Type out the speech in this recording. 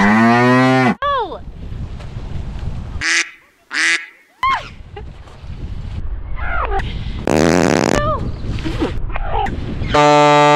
Oh! No.